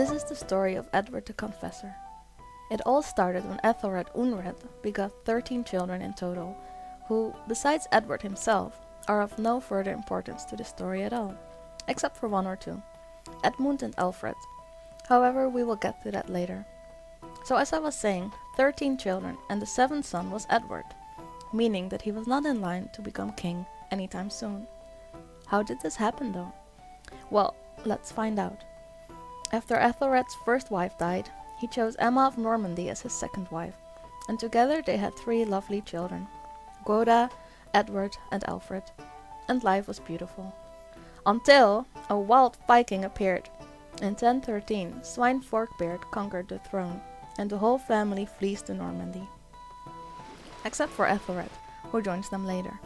This is the story of Edward the Confessor. It all started when Æthelred Unred begot 13 children in total, who, besides Edward himself, are of no further importance to the story at all, except for one or two, Edmund and Alfred. However, we will get to that later. So as I was saying, 13 children, and the seventh son was Edward, meaning that he was not in line to become king anytime soon. How did this happen though? Well, let's find out. After Æthelred's first wife died, he chose Emma of Normandy as his second wife, and together they had 3 lovely children, Goda, Edward and Alfred, and life was beautiful. Until a wild Viking appeared. In 1013, Swein Forkbeard conquered the throne, and the whole family flees to Normandy, except for Æthelred, who joins them later.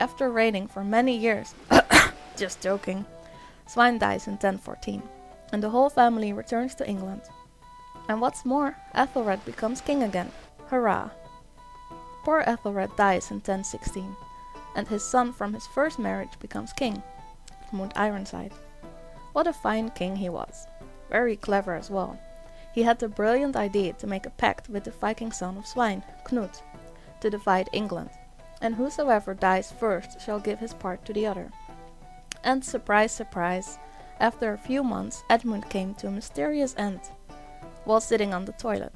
After reigning for many years, just joking, Swein dies in 1014, and the whole family returns to England. And what's more, Æthelred becomes king again, hurrah! Poor Æthelred dies in 1016, and his son from his first marriage becomes king, Edmund Ironside. What a fine king he was. Very clever as well. He had the brilliant idea to make a pact with the Viking son of Swein, Cnut, to divide England, and whosoever dies first shall give his part to the other. And surprise, surprise, after a few months Edmund came to a mysterious end, while sitting on the toilet.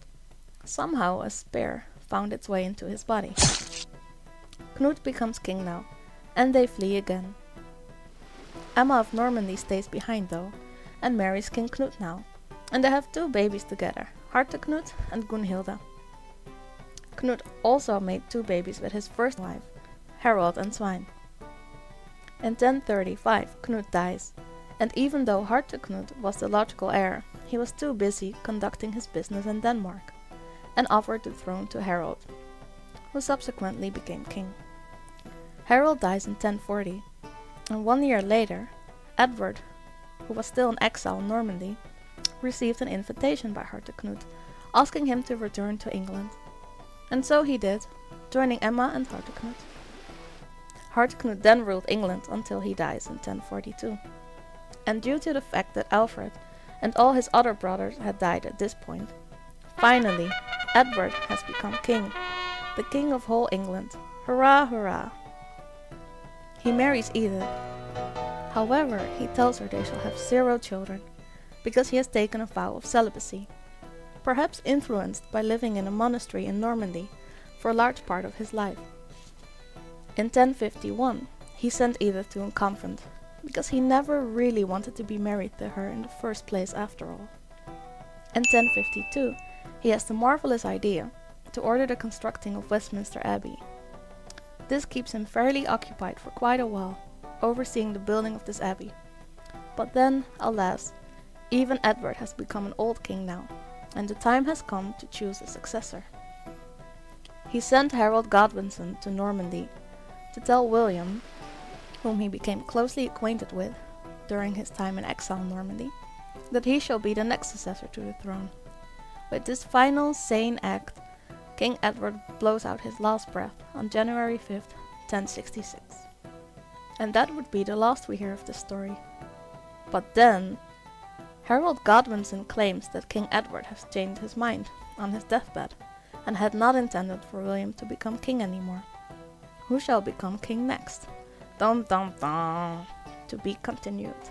Somehow a spear found its way into his body. Cnut becomes king now, and they flee again. Emma of Normandy stays behind though, and marries King Cnut now, and they have 2 babies together, Harthacnut and Gunhilda. Cnut also made 2 babies with his first wife, Harold and Swein. In 1035 Cnut dies, and even though Harthacnut was the logical heir, he was too busy conducting his business in Denmark, and offered the throne to Harold, who subsequently became king. Harold dies in 1040, and 1 year later, Edward, who was still in exile in Normandy, received an invitation by Harthacnut, asking him to return to England. And so he did, joining Emma and Harthacnut. Harthacnut then ruled England until he dies in 1042. And due to the fact that Alfred and all his other brothers had died at this point, finally Edward has become king, the king of whole England. Hurrah, hurrah! He marries Edith. However, he tells her they shall have 0 children, because he has taken a vow of celibacy, perhaps influenced by living in a monastery in Normandy for a large part of his life. In 1051, he sent Edith to a convent, because he never really wanted to be married to her in the first place after all. In 1052, he has the marvelous idea to order the constructing of Westminster Abbey. This keeps him fairly occupied for quite a while, overseeing the building of this abbey. But then, alas, even Edward has become an old king now, and the time has come to choose a successor. He sent Harold Godwinson to Normandy to tell William, whom he became closely acquainted with during his time in exile in Normandy, that he shall be the next successor to the throne. With this final sane act, King Edward blows out his last breath on January 5th, 1066. And that would be the last we hear of this story. But then, Harold Godwinson claims that King Edward has changed his mind on his deathbed and had not intended for William to become king anymore. Who shall become king next? Dum dum dum! To be continued.